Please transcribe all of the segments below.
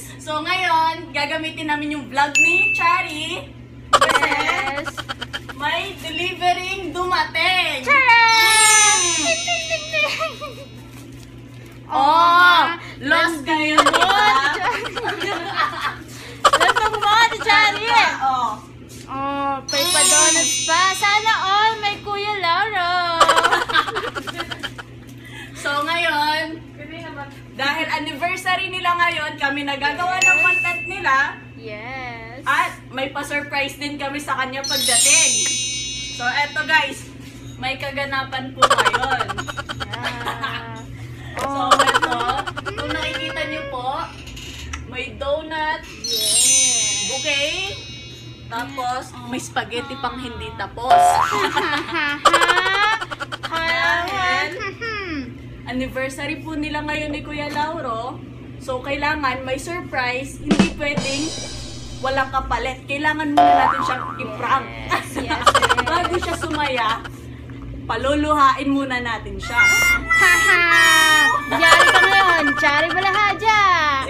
guys! So ngayon, gagamitin namin yung vlog ni Chari. Yes! May delivering dumating! Chari! Oh! Lost kayo mo! Lost ang mga ni Chari! Oh, pay pa donuts pa! Sana all may Kuya Lauro! So ngayon, dahil anniversary nila ngayon, kami nagagawa ng content nila. Yes. At may pa-surprise din kami sa kanya pagdating. So eto guys, may kaganapan po ngayon. Yeah. So eto, kung nakikita niyo po, may donut. Yeah. Okay? Tapos may spaghetti pang hindi tapos. Anniversary po nila ngayon ni Kuya Lauro. So, kailangan may surprise. Hindi pwedeng walang kapalit. Kailangan muna natin siyang i-prank. Yes. Bago siya sumaya, paluluhain muna natin siya. Haha! Chari ka ngayon! Chari Balahadja!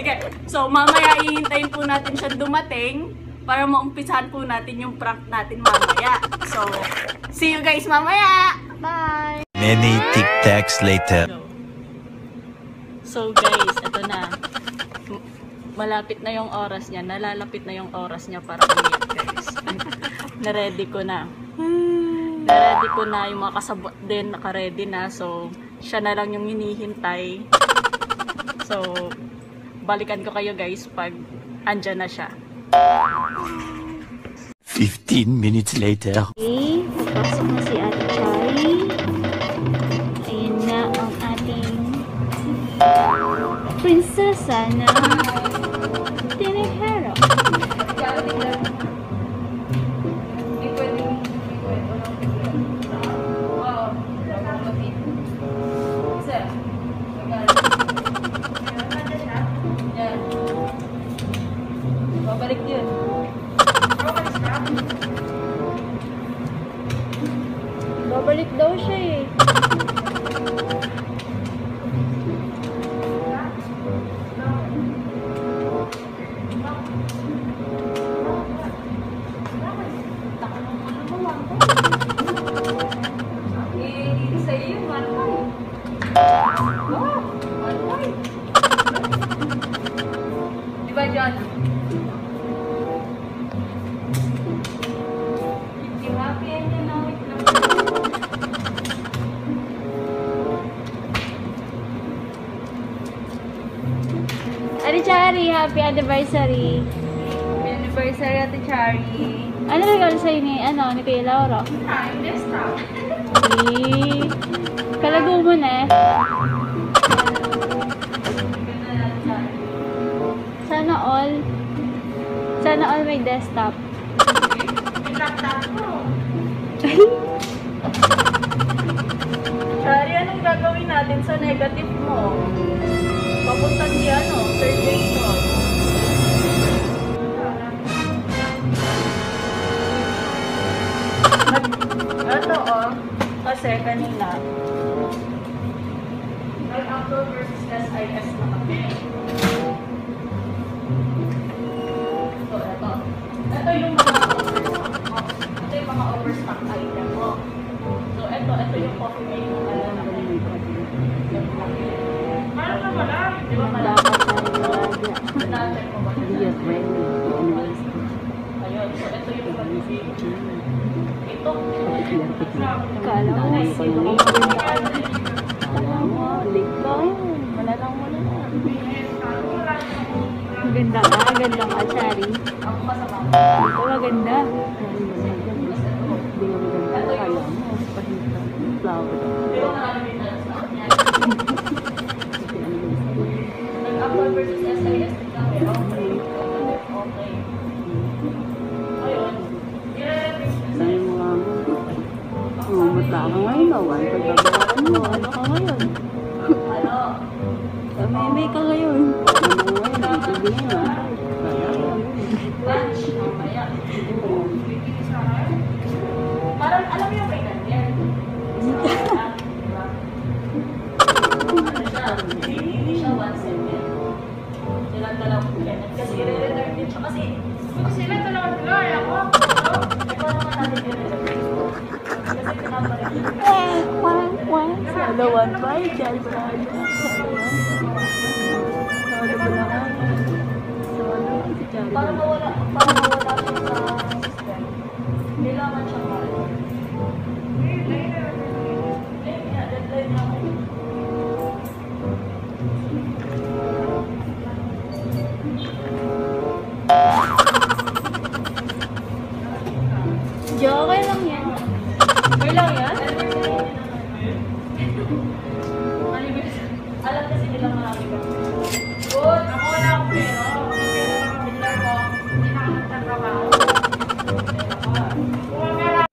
Sige. So, mamaya ihintayin po natin siya dumating para maumpisahan po natin yung prank natin mamaya. So, see you guys mamaya! Bye! Many tic-tacs later. So guys, ito na. Malapit na yung oras niya. Nalalapit na yung oras niya para umiyak, guys. Na-ready ko na. Na-ready ko na. Yung mga kasabot din, naka-ready na. So, siya na lang yung hinihintay. So, balikan ko kayo guys pag andyan na siya. 15 minutes later. Okay, papasok na si Ate Chari. Ayan na ang ating prinsesa na Tenejero. Babalik yun. Babalik daw siya eh. Ate Chari, happy anniversary! Happy anniversary, Ate Chari! Ano regalo sa'yo ni Kuya Lauro? Time, let's stop! Hey, kalago mo na eh! Sana all may desktop! May laptop ko! Chari, anong gagawin natin sa negative mo? Papunta siya, no? Circulation. Ito, oh. Kasi kanina. Outdoor versus SIS na kami. So, ito. Ito yung mga overstock mo. Ito yung mga overstock item mo. So, ito yung coffee made mo. Di ba malapat na natin mo ba? Ayun, so ito yung pag-ibig. Ito. Kala mo, sino? Kala mo, ligaw. Malalang mo na. Ganda ka, Chari. Ako kasama ko. Ito, maganda. Ito yung flower. Ito yung namin na sa akin. Versus SIS din kami. Okay. Okay. Ayun. Saan mo lang? Mamata ka ngayon daw. Pagkabaan mo. Ano ka ngayon? Ano? Mamimay ka ngayon. Ano ka ngayon? Lunch. Mamaya. Parang alam mo yung may ganyan. Ano siya? Hindi siya 1 second. Dalam-dalam bulan Ada one by Chari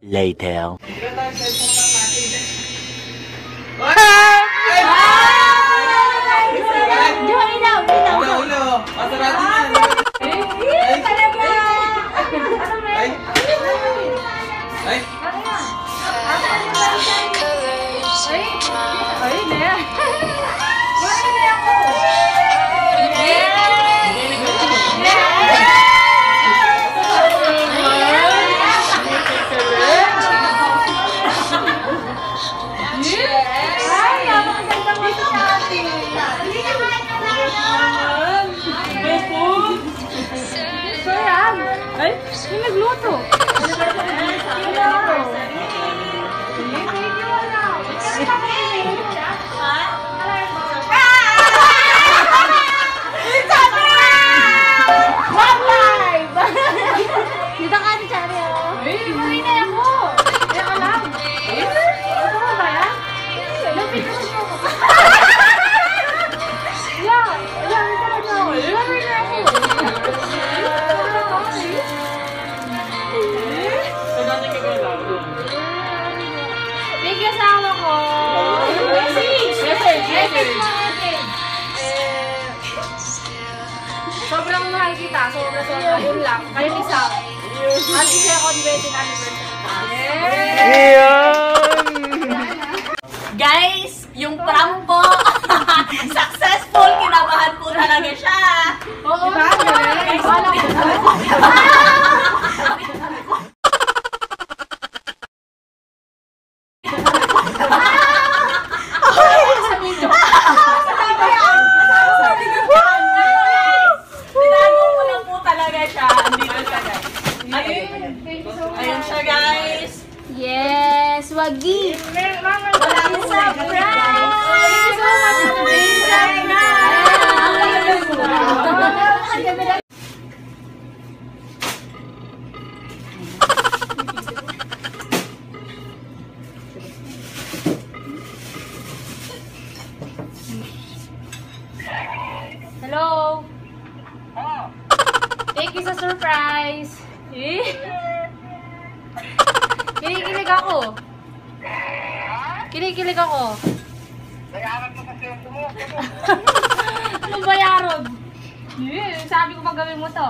later. Guys, yung pram po successful, kinabahan po talaga siya. Oo, diba? Hello. Oh. Thank you sa surprise. Kinikilig ako. Kinikilig ako. Bayaran ko kasi yung mo. Anong bayaran? Sabi ko paggawin mo to.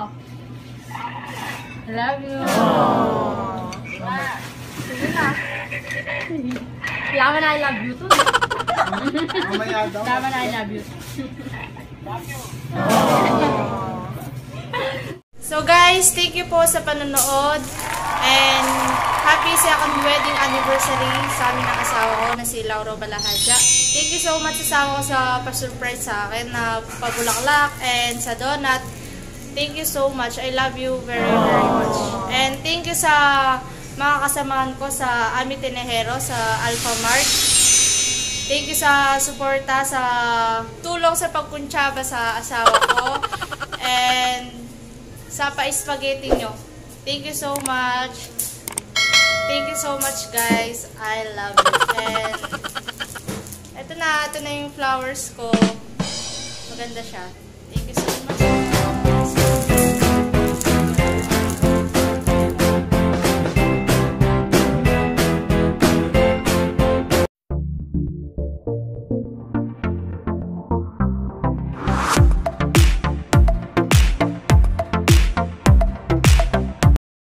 I love you. Oh. Sige na. Laman na I love you to. Laman na I love you. So guys, thank you po sa panonood and happy second wedding anniversary sa amin ng asawa ko na si Lauro Balahadja. Thank you so much sa asawa ko sa pa-surprise sa akin na pabulaklak and sa donut. Thank you so much. I love you very very much. And thank you sa mga kasamahan ko sa Amit Tenejero sa Alfamart. Thank you sa suporta, sa tulong sa pagkuntsaba sa asawa ko and sa pa-spaghetti nyo. Thank you so much. Thank you so much guys. I love you. And ito na yung flowers ko. Maganda siya.